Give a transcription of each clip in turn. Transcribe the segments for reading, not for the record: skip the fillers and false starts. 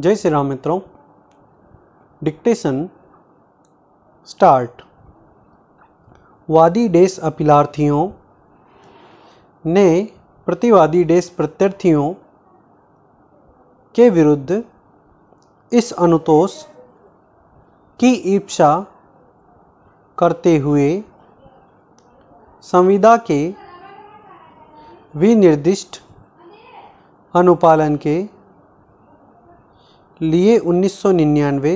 जय श्री राम मित्रों, dictation start. वादी डैश अपिलार्थियों ने प्रतिवादी डैश प्रत्यर्थियों के विरुद्ध इस अनुतोष की ईप्सा करते हुए संविदा के विनिर्दिष्ट अनुपालन के लिए 1999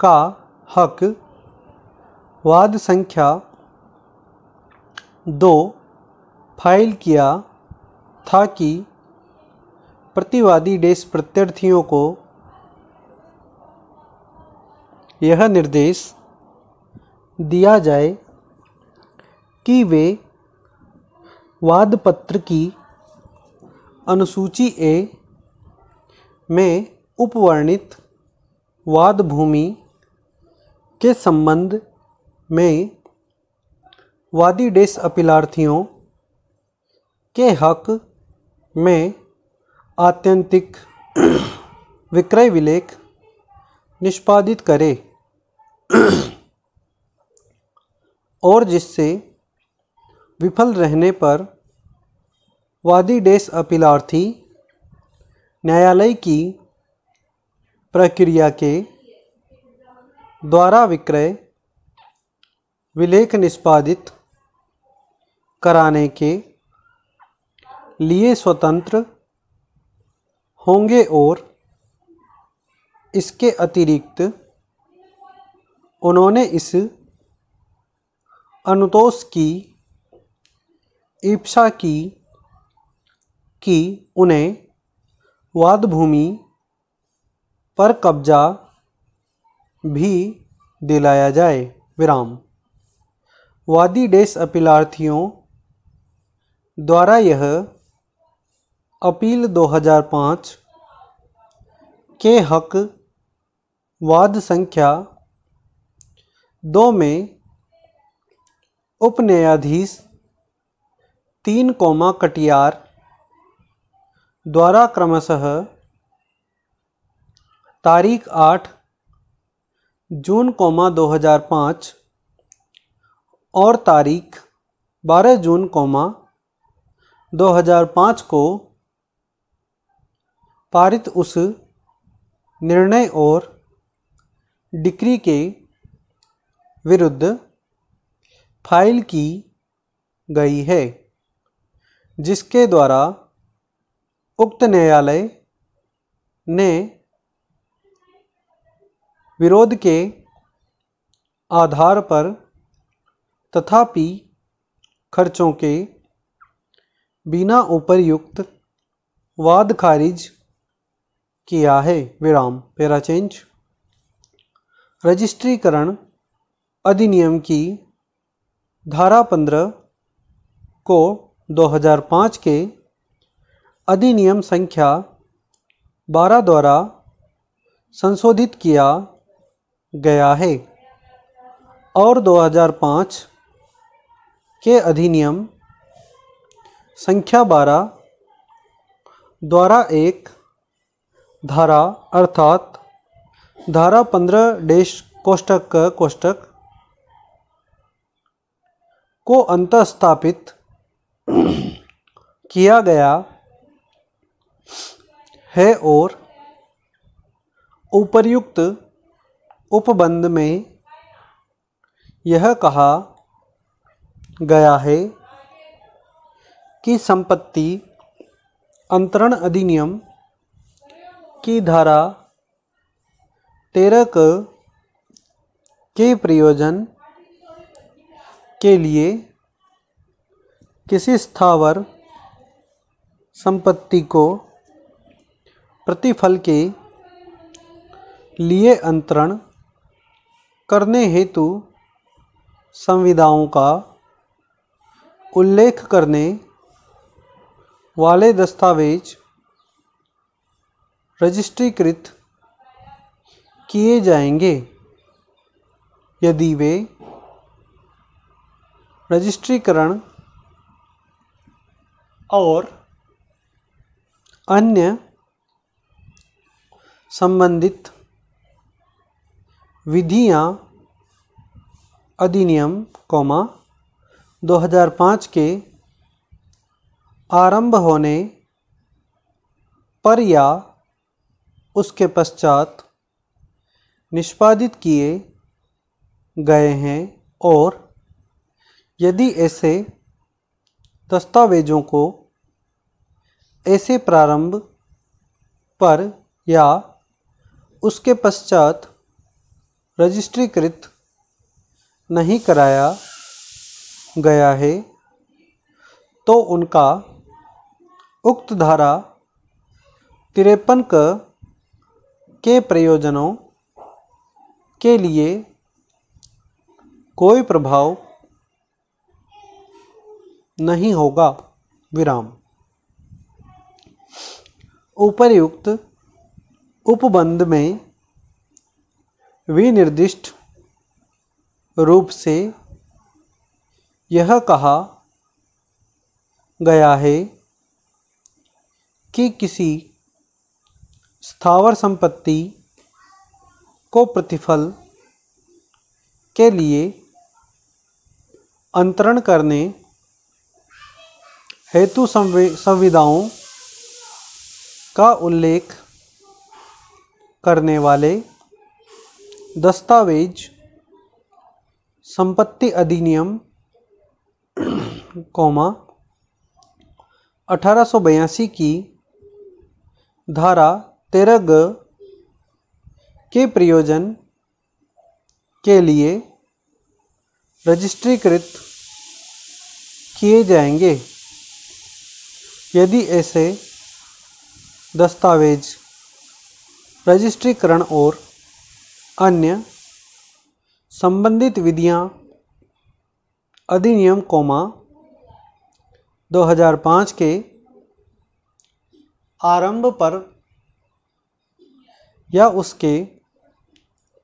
का हक वाद संख्या 2 फाइल किया था कि प्रतिवादी डैश प्रत्यर्थियों को यह निर्देश दिया जाए कि वे वाद पत्र की अनुसूची ए में उपवर्णित वाद भूमि के संबंध में वादी डैश अपिलार्थियों के हक में आत्यंतिक विक्रय विलेख निष्पादित करे और जिससे विफल रहने पर वादी डैश अपिलार्थी न्यायालय की प्रक्रिया के द्वारा विक्रय विलेख निष्पादित कराने के लिए स्वतंत्र होंगे और इसके अतिरिक्त उन्होंने इस अनुतोष की ईप्सा की कि उन्हें वाद भूमि पर कब्जा भी दिलाया जाए। विराम। वादी डैश अपिलार्थियों द्वारा यह अपील 2005 के हक वाद संख्या 2 में उपन्यायाधीश 3, कटियार द्वारा क्रमशः तारीख 8 जून, 2005 और तारीख 12 जून, 2005 को पारित उस निर्णय और डिक्री के विरुद्ध फाइल की गई है, जिसके द्वारा उक्त न्यायालय ने विरोध के आधार पर तथापि खर्चों के बिना उपर्युक्त वाद खारिज किया है। विराम। Para change. रजिस्ट्रीकरण अधिनियम की धारा 15 को 2005 के अधिनियम संख्या 12 द्वारा संशोधित किया गया है और 2005 के अधिनियम संख्या 12 द्वारा एक धारा अर्थात धारा 15-कोष्टक को अंतःस्थापित किया गया है और उपर्युक्त उपबंध में यह कहा गया है कि संपत्ति अंतरण अधिनियम की धारा 13 के प्रयोजन के लिए किसी स्थावर संपत्ति को प्रतिफल के लिए अंतरण करने हेतु संविदाओं का उल्लेख करने वाले दस्तावेज रजिस्ट्रीकृत किए जाएंगे यदि वे रजिस्ट्रीकरण और अन्य संबंधित विधियां अधिनियम, 2005 के आरंभ होने पर या उसके पश्चात निष्पादित किए गए हैं, और यदि ऐसे दस्तावेजों को ऐसे प्रारंभ पर या उसके पश्चात रजिस्ट्रीकृत नहीं कराया गया है तो उनका उक्त धारा 53 के प्रयोजनों के लिए कोई प्रभाव नहीं होगा। विराम। उपर्युक्त उपबंध में विनिर्दिष्ट रूप से यह कहा गया है कि किसी स्थावर संपत्ति को प्रतिफल के लिए अंतरण करने हेतु संविदाओं का उल्लेख करने वाले दस्तावेज संपत्ति अधिनियम, 1882 की धारा 13(ग) के प्रयोजन के लिए रजिस्ट्रीकृत किए जाएंगे। यदि ऐसे दस्तावेज रजिस्ट्रीकरण और अन्य संबंधित विधियां अधिनियम, 2005 के आरंभ पर या उसके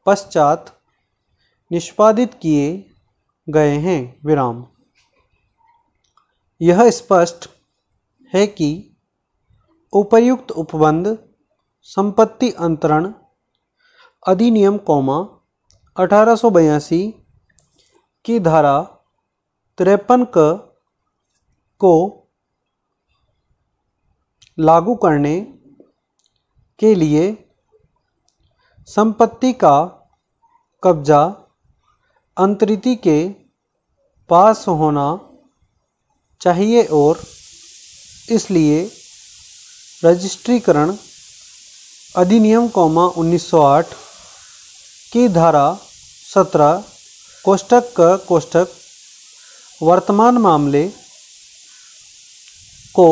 पश्चात निष्पादित किए गए हैं। विराम। यह स्पष्ट है कि उपर्युक्त उपबंध संपत्ति अंतरण अधिनियम, 1882 की धारा 53(क) को लागू करने के लिए संपत्ति का कब्जा अंतरिति के पास होना चाहिए और इसलिए रजिस्ट्रीकरण अधिनियम, 1908 की धारा 17 (क) वर्तमान मामले को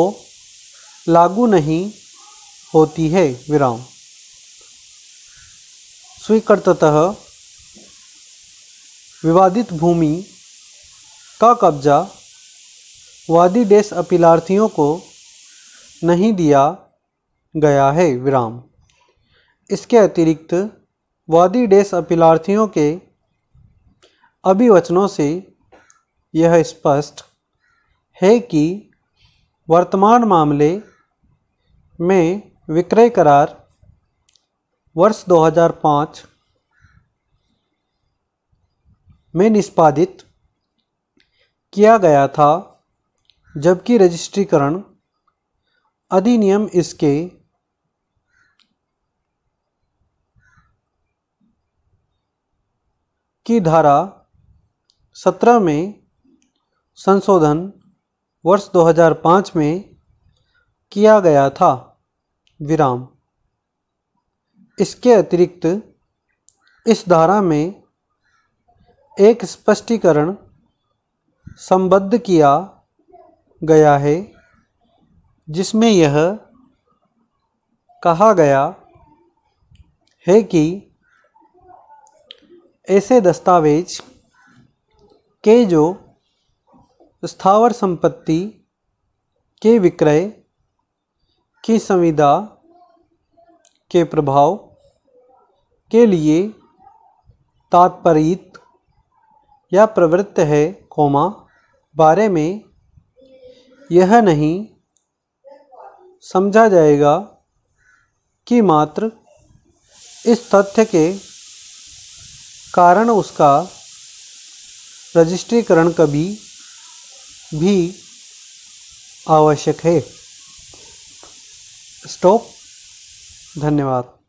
लागू नहीं होती है। विराम। स्वीकर्ततः विवादित भूमि का कब्जा वादी देश अपीलार्थियों को नहीं दिया गया है। विराम। इसके अतिरिक्त वादी देश अपीलार्थियों के अभिवचनों से यह स्पष्ट है कि वर्तमान मामले में विक्रय करार वर्ष 2005 में निष्पादित किया गया था, जबकि रजिस्ट्रीकरण अधिनियम इसके की धारा 17 में संशोधन वर्ष 2005 में किया गया था। विराम। इसके अतिरिक्त इस धारा में एक स्पष्टीकरण संबद्ध किया गया है जिसमें यह कहा गया है कि ऐसे दस्तावेज के जो स्थावर संपत्ति के विक्रय की संविदा के प्रभाव के लिए तात्पर्यित या प्रवृत्त है, बारे में यह नहीं समझा जाएगा कि मात्र इस तथ्य के कारण उसका रजिस्ट्रीकरण कभी भी आवश्यक है। स्टॉप। धन्यवाद।